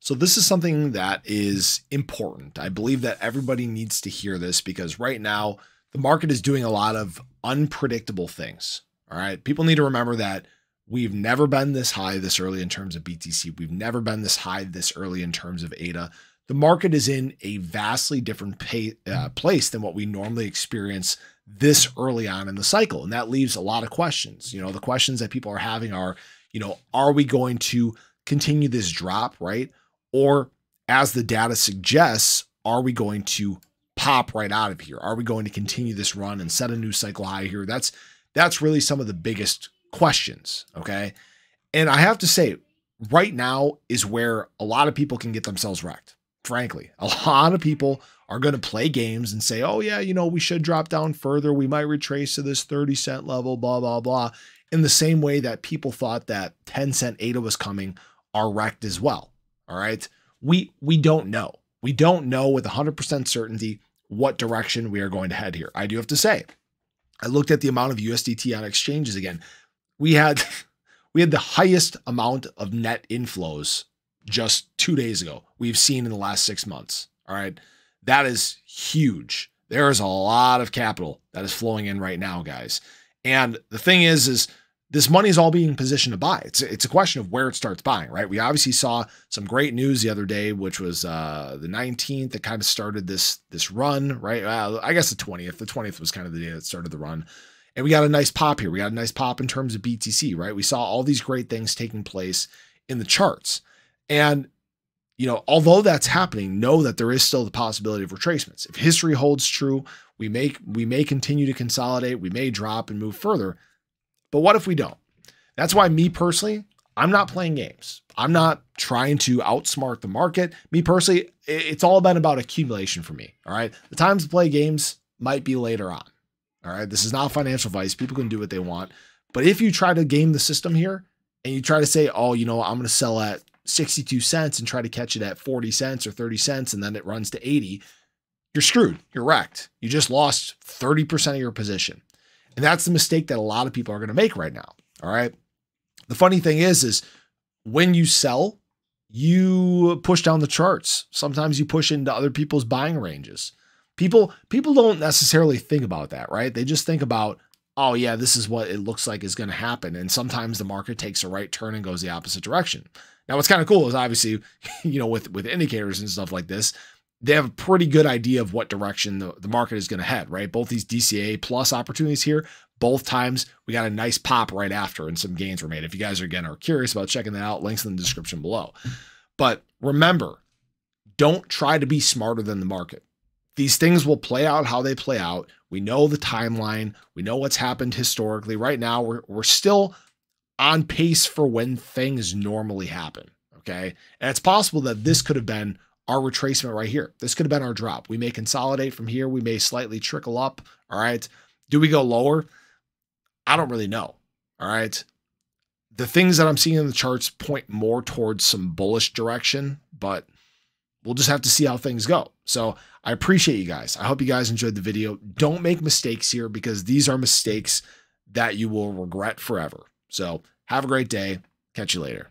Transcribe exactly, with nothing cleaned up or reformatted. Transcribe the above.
So this is something that is important. I believe that everybody needs to hear this because right now the market is doing a lot of unpredictable things. All right. People need to remember that we've never been this high this early in terms of B T C. We've never been this high this early in terms of A D A. The market is in a vastly different pay, uh, place than what we normally experience this early on in the cycle. And that leaves a lot of questions. You know, the questions that people are having are, you know, are we going to continue this drop, right? Or as the data suggests, are we going to pop right out of here? Are we going to continue this run and set a new cycle high here? That's, that's really some of the biggest questions. Okay. And I have to say right now is where a lot of people can get themselves wrecked. Frankly, a lot of people are going to play games and say, oh yeah, you know, we should drop down further. We might retrace to this thirty cent level, blah, blah, blah. In the same way that people thought that ten cent A D A was coming are wrecked as well. All right. We, we don't know. We don't know with one hundred percent certainty what direction we are going to head here. I do have to say, I looked at the amount of U S D T on exchanges again. We had, we had the highest amount of net inflows just two days ago we've seen in the last six months. All right. That is huge. There is a lot of capital that is flowing in right now, guys. And the thing is, is this money is all being positioned to buy. It's, it's a question of where it starts buying, right? We obviously saw some great news the other day, which was uh, the nineteenth that kind of started this, this run, right? Well, I guess the twentieth, the twentieth was kind of the day that started the run. And we got a nice pop here. We got a nice pop in terms of B T C, right? We saw all these great things taking place in the charts. And, you know, although that's happening, know that there is still the possibility of retracements. If history holds true, we may, we may continue to consolidate. We may drop and move further. But what if we don't? That's why me personally, I'm not playing games. I'm not trying to outsmart the market. Me personally, it's all been about accumulation for me. All right. The times to play games might be later on. All right. This is not financial advice. People can do what they want. But if you try to game the system here and you try to say, oh, you know, I'm going to sell at sixty-two cents and try to catch it at forty cents or thirty cents, and then it runs to eighty, you're screwed. You're wrecked. You just lost thirty percent of your position. And that's the mistake that a lot of people are going to make right now. All right. The funny thing is, is when you sell, you push down the charts. Sometimes you push into other people's buying ranges. People, people don't necessarily think about that, right? They just think about, oh yeah, this is what it looks like is going to happen. And sometimes the market takes a right turn and goes the opposite direction. Now, what's kind of cool is obviously, you know, with, with indicators and stuff like this, they have a pretty good idea of what direction the, the market is going to head, right? Both these D C A plus opportunities here, both times we got a nice pop right after and some gains were made. If you guys are, again, are curious about checking that out, links in the description below. But remember, don't try to be smarter than the market. These things will play out how they play out. We know the timeline. We know what's happened historically. Right now, we're, we're still on pace for when things normally happen, okay? And it's possible that this could have been our retracement right here. This could have been our drop. We may consolidate from here. We may slightly trickle up. All right. Do we go lower? I don't really know. All right. The things that I'm seeing in the charts point more towards some bullish direction, but we'll just have to see how things go. So I appreciate you guys. I hope you guys enjoyed the video. Don't make mistakes here because these are mistakes that you will regret forever. So have a great day. Catch you later.